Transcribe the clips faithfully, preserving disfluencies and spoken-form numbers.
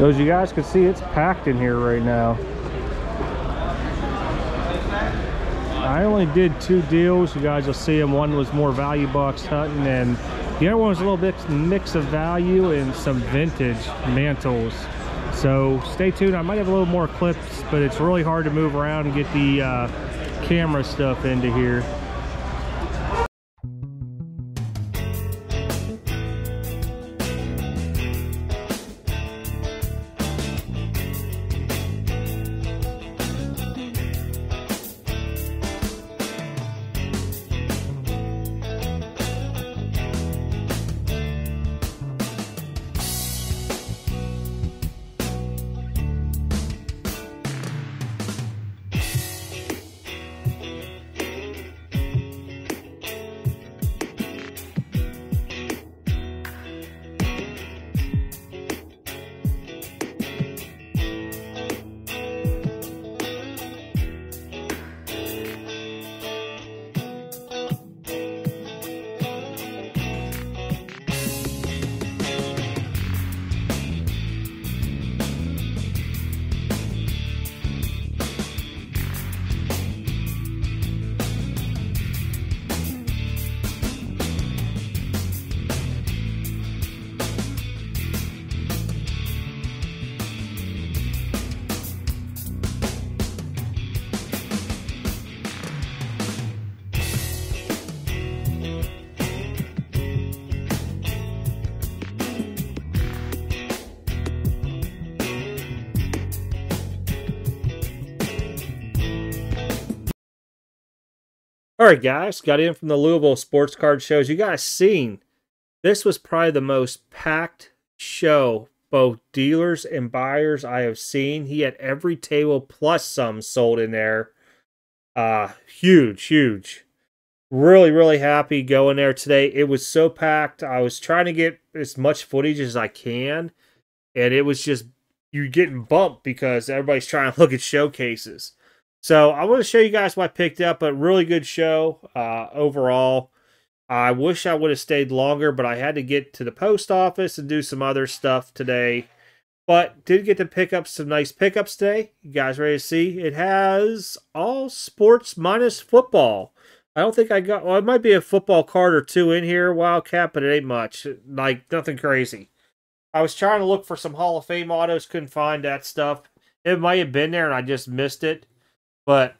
So as you guys can see, it's packed in here right now. I only did two deals. You guys will see them. One was more value box hunting, and the other one was a little bit mix of value and some vintage Mantles. So stay tuned. I might have a little more clips, but it's really hard to move around and get the uh, camera stuff into here. All right, guys, got in from the Louisville sports card shows. You guys seen, this was probably the most packed show, both dealers and buyers, I have seen. He had every table plus some sold in there. Uh, huge, huge. Really, really happy going there today. It was so packed. I was trying to get as much footage as I can, and it was just, you're getting bumped because everybody's trying to look at showcases. So I want to show you guys what I picked up, but really good show uh, overall. I wish I would have stayed longer, but I had to get to the post office and do some other stuff today. But did get to pick up some nice pickups today. You guys ready to see? It has all sports minus football. I don't think I got, well, it might be a football card or two in here, Wildcat, but it ain't much. Like, nothing crazy. I was trying to look for some Hall of Fame autos, couldn't find that stuff. It might have been there and I just missed it. But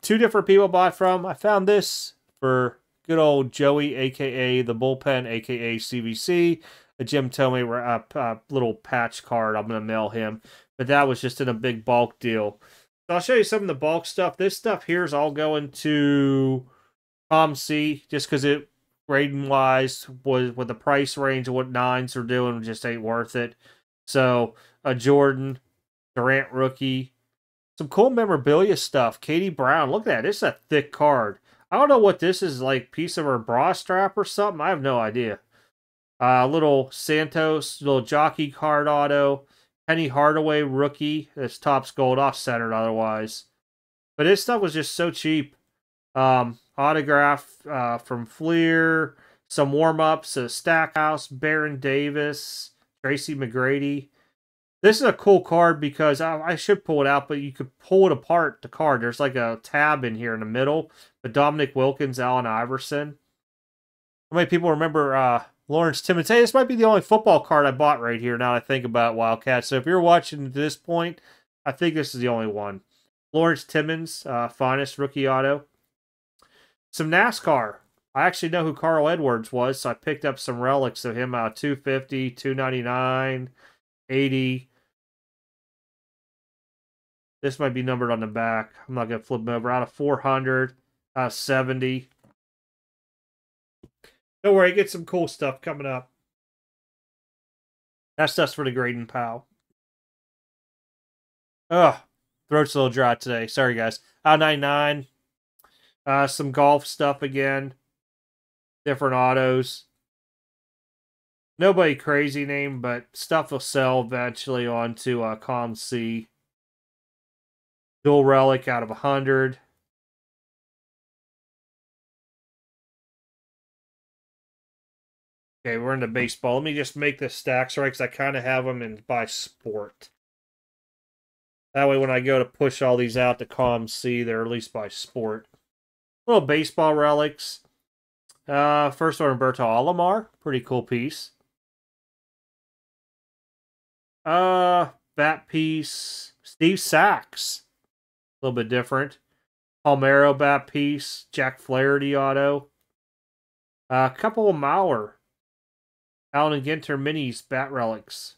two different people bought from. I found this for good old Joey, a k a. The Bullpen, a k a. C B C. A Jim Tomey uh, uh, little patch card. I'm going to mail him. But that was just in a big bulk deal. So I'll show you some of the bulk stuff. This stuff here is all going to C O M C just because it, grading-wise, with, with the price range of what nines are doing, just ain't worth it. So a Jordan Durant rookie. Some cool memorabilia stuff. Katie Brown. Look at that. It's a thick card. I don't know what this is, like piece of her bra strap or something. I have no idea. Uh, little Santos, little jockey card auto. Penny Hardaway rookie. That's Topps Gold, off-centered otherwise. But this stuff was just so cheap. Um, autograph uh, from Fleer. Some warm-ups. Uh, Stackhouse, Baron Davis, Tracy McGrady. This is a cool card because I, I should pull it out, but you could pull it apart, the card. There's like a tab in here in the middle. But Dominic Wilkins, Allen Iverson. How many people remember uh, Lawrence Timmons? Hey, this might be the only football card I bought right here now that I think about it, Wildcat. So if you're watching at this point, I think this is the only one. Lawrence Timmons, uh, finest rookie auto. Some NASCAR. I actually know who Carl Edwards was, so I picked up some relics of him. Uh, two fifty, two ninety-nine, eighty. This might be numbered on the back. I'm not going to flip them over. Out of four hundred, out of seventy. Don't worry, get some cool stuff coming up. That stuff's for the grading pal. Ugh, throat's a little dry today. Sorry, guys. Out of ninety-nine. Uh, some golf stuff again. Different autos. Nobody crazy name, but stuff will sell eventually onto uh, C O M C. Dual relic out of one hundred. Okay, we're into baseball. Let me just make this stacks right, because I kind of have them in by sport. That way when I go to push all these out to C O M C, they're at least by sport. Little baseball relics. Uh, first one, Roberto Alomar. Pretty cool piece. Uh, bat piece. Steve Sachs. A little bit different. Palmeiro bat piece. Jack Flaherty auto. A uh, couple of Mauer. Allen and Ginter minis bat relics.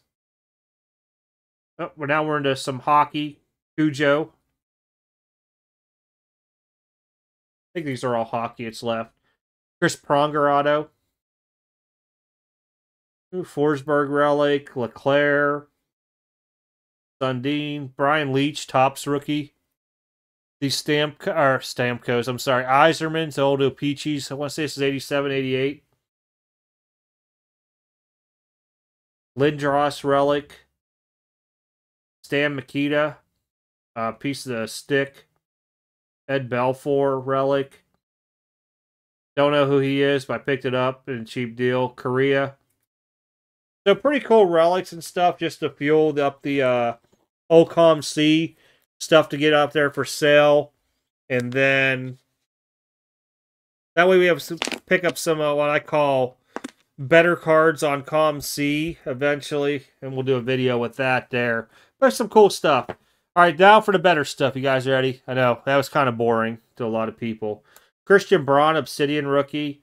Oh, well, now we're into some hockey. Cujo. I think these are all hockey. It's left. Chris Pronger auto. Ooh, Forsberg relic. LeClaire. Sundin. Brian Leetch, Topps rookie. The Stamp or Stamkos, I'm sorry. Iserman's, old Opeaches. I want to say this is eighty-seven, eighty-eight. Lindros relic. Stan Mikita, uh, piece of the stick. Ed Belfour relic. Don't know who he is, but I picked it up in a cheap deal. Korea. So pretty cool relics and stuff just to fuel up the uh, old C O M C. Stuff to get out there for sale. And then that way we have to pick up some uh, what I call better cards on C O M C eventually. And we'll do a video with that there. But some cool stuff. All right, now for the better stuff. You guys ready? I know that was kind of boring to a lot of people. Christian Braun, Obsidian rookie.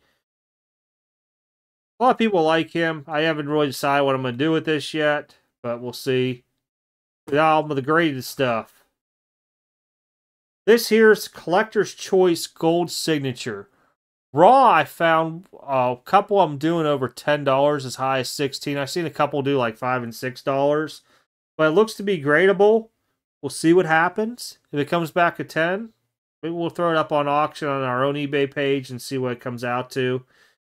A lot of people like him. I haven't really decided what I'm going to do with this yet, but we'll see. Now with the graded stuff. This here's Collector's Choice Gold Signature. Raw, I found a couple of them doing over ten dollars, as high as sixteen dollars. I've seen a couple do like five dollars and six dollars. But it looks to be gradable. We'll see what happens. If it comes back at ten dollars, we'll throw it up on auction on our own eBay page and see what it comes out to.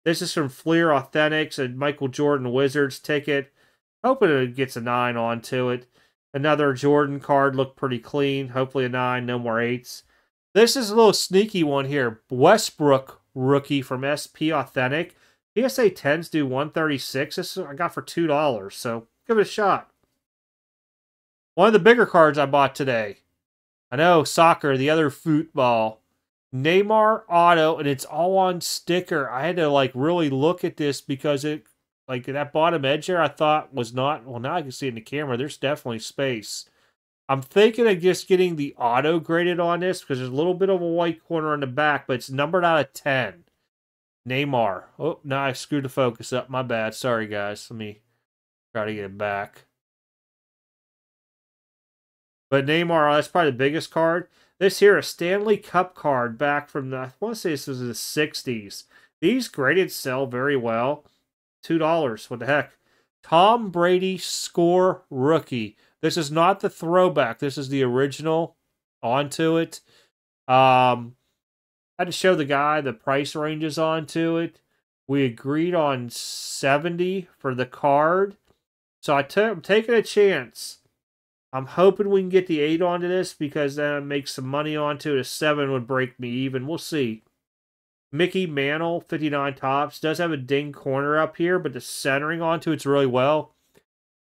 This is from Fleer Authentics, a Michael Jordan Wizards ticket. Hoping it gets a nine onto it. Another Jordan card, looked pretty clean. Hopefully a nine, no more eights. This is a little sneaky one here. Westbrook rookie from S P Authentic. P S A tens do one thirty-six. This I got for two dollars, so give it a shot. One of the bigger cards I bought today. I know, soccer, the other football. Neymar auto, and it's all on sticker. I had to like really look at this because it... Like, that bottom edge there, I thought was not... Well, now I can see it in the camera. There's definitely space. I'm thinking of just getting the auto graded on this because there's a little bit of a white corner on the back, but it's numbered out of ten. Neymar. Oh, no, I screwed the focus up. My bad. Sorry, guys. Let me try to get it back. But Neymar, that's probably the biggest card. This here, a Stanley Cup card back from the... I want to say this was in the sixties. These graded sell very well. two dollars. What the heck? Tom Brady score rookie. This is not the throwback. This is the original onto it. Um, I had to show the guy the price ranges onto it. We agreed on seventy for the card. So I I'm taking a chance. I'm hoping we can get the eight onto this because then I make some money onto it. A seven would break me even. We'll see. Mickey Mantle, fifty-nine tops, does have a ding corner up here, but the centering onto it's really well.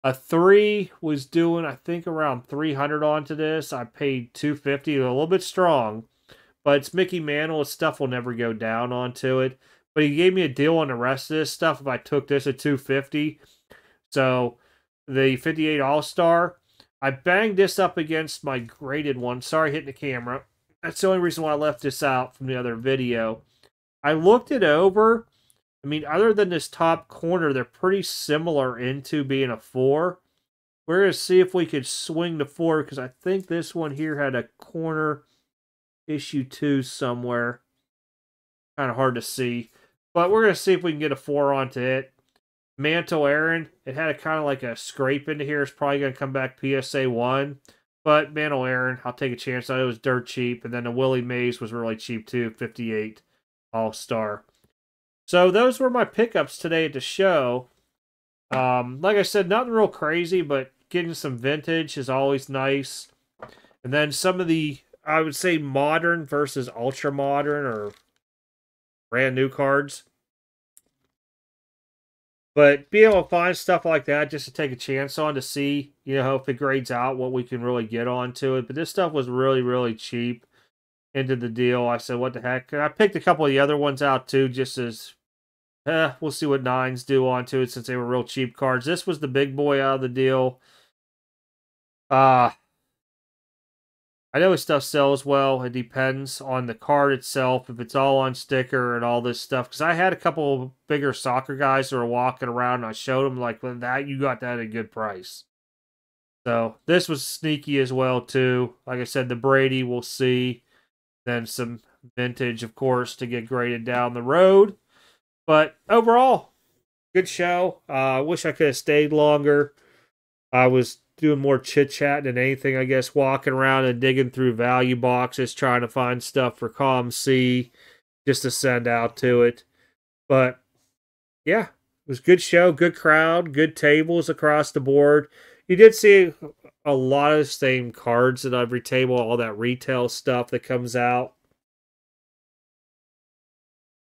A three was doing, I think, around three hundred onto this. I paid two fifty, a little bit strong, but it's Mickey Mantle. His stuff will never go down onto it, but he gave me a deal on the rest of this stuff if I took this at two fifty. So the fifty-eight All-Star, I banged this up against my graded one. Sorry, hitting the camera. That's the only reason why I left this out from the other video. I looked it over. I mean, other than this top corner, they're pretty similar into being a four. We're going to see if we could swing the four, because I think this one here had a corner issue two somewhere. Kind of hard to see. But we're going to see if we can get a four onto it. Mantle Aaron, it had a kind of like a scrape into here. It's probably going to come back P S A one. But Mantle Aaron, I'll take a chance on it. It was dirt cheap. And then the Willie Mays was really cheap too, fifty-eight. All-Star. So those were my pickups today at the show. Um, like I said, nothing real crazy, but getting some vintage is always nice. And then some of the, I would say, modern versus ultra-modern or brand new cards. But being able to find stuff like that just to take a chance on to see, you know, if it grades out, what we can really get onto it. But this stuff was really, really cheap into the deal. I said, what the heck? And I picked a couple of the other ones out too, just as, eh, we'll see what nines do onto it since they were real cheap cards. This was the big boy out of the deal. Uh, I know his stuff sells well. It depends on the card itself, if it's all on sticker and all this stuff. Because I had a couple of bigger soccer guys that were walking around, and I showed them, like, well, that you got that at a good price. So this was sneaky as well, too. Like I said, the Brady, we'll see. Then some vintage, of course, to get graded down the road. But overall, good show. I uh, wish I could have stayed longer. I was doing more chit-chat than anything, I guess, walking around and digging through value boxes, trying to find stuff for C O M C just to send out to it. But, yeah, it was a good show, good crowd, good tables across the board. You did see a lot of the same cards at every table, all that retail stuff that comes out.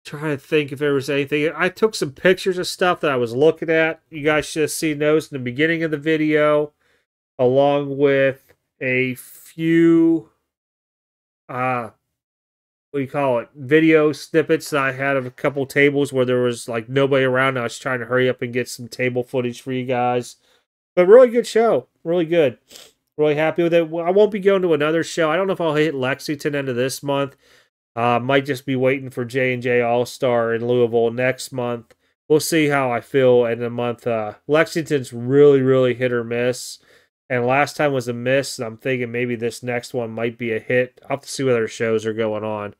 Trying to think if there was anything. I took some pictures of stuff that I was looking at. You guys should have seen those in the beginning of the video, along with a few, uh, what do you call it, video snippets that I had of a couple tables where there was, like, nobody around. I was trying to hurry up and get some table footage for you guys. But really good show. Really good. Really happy with it. I won't be going to another show. I don't know if I'll hit Lexington end of this month. Uh, might just be waiting for J and J All-Star in Louisville next month. We'll see how I feel in the month. Uh, Lexington's really, really hit or miss. And last time was a miss, and I'm thinking maybe this next one might be a hit. I'll have to see what other shows are going on.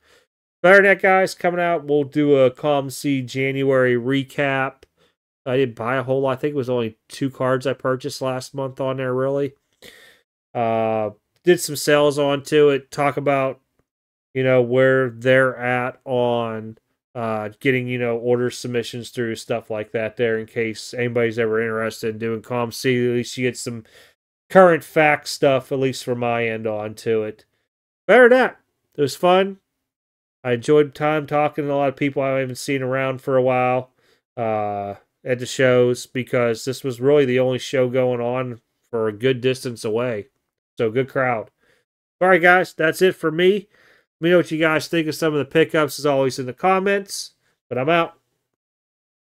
Better than that, guys, coming out, we'll do a C O M C January recap. I didn't buy a whole lot. I think it was only two cards I purchased last month on there, really. Uh, did some sales onto it. Talk about, you know, where they're at on uh, getting, you know, order submissions through, stuff like that there, in case anybody's ever interested in doing C O M C. At least you get some current fact stuff, at least from my end, on to it. Better than that. It was fun. I enjoyed time talking to a lot of people I haven't seen around for a while uh, at the shows, because this was really the only show going on for a good distance away. So, good crowd. All right, guys, that's it for me. Let me know what you guys think of some of the pickups, as always, in the comments. But I'm out.